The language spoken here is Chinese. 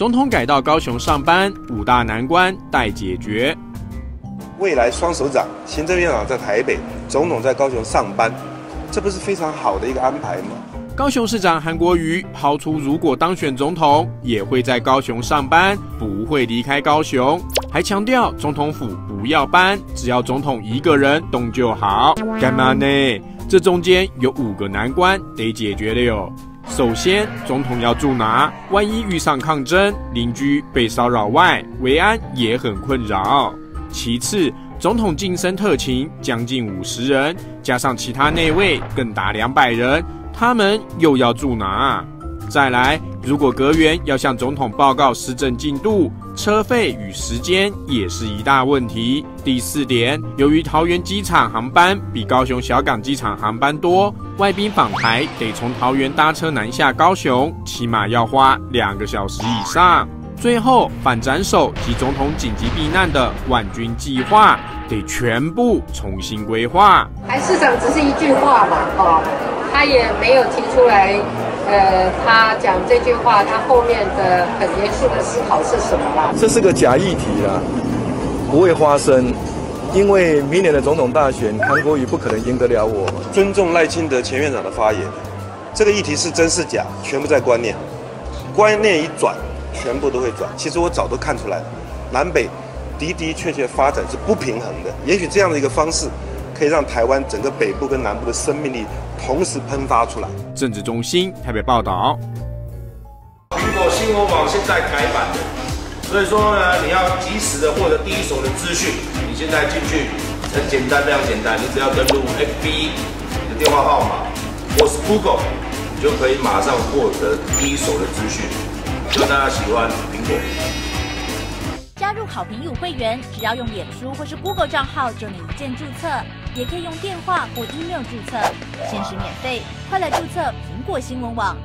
总统改到高雄上班，五大难关待解决。未来双首长，行政院长在台北，总统在高雄上班，这不是非常好的一个安排吗？高雄市长韩国瑜抛出，如果当选总统，也会在高雄上班，不会离开高雄，还强调总统府不要搬，只要总统一个人动就好。干嘛呢？这中间有5个难关得解决了哟。首先，总统要住哪？万一遇上抗争、邻居被骚扰外，维安也很困扰。其次，总统晋升特勤将近50人，加上其他内卫更达200人，他们又要住哪？再来，如果阁员要向总统报告施政进度，车费与时间也是一大问题。第4点，由于桃园机场航班比高雄小港机场航班多，外宾访台得从桃园搭车南下高雄，起码要花2个小时以上。最后，反斩首及总统紧急避难的万军计划得全部重新规划。台市长只是一句话嘛，他也没有提出来，他讲这句话，他后面的很严肃的思考是什么啦？这是个假议题啦，不会发生，因为明年的总统大选，韩国瑜不可能赢得了我。尊重赖清德前院长的发言，这个议题是真是假，全部在观念，观念一转。全部都会转，其实我早都看出来了，南北的的确确发展是不平衡的。也许这样的一个方式，可以让台湾整个北部跟南部的生命力同时喷发出来。政治中心台北报道。苹果新闻网现在改版的，所以说呢，你要及时的获得第一手的资讯。你现在进去很简单，非常简单，你只要登录 FB 的电话号码，或是 Google， 你就可以马上获得第一手的资讯。希望大家喜欢苹果。加入好评友会员，只要用脸书或是 Google 账号就能一键注册，也可以用电话或 email 注册，限时免费，快来注册苹果新闻网。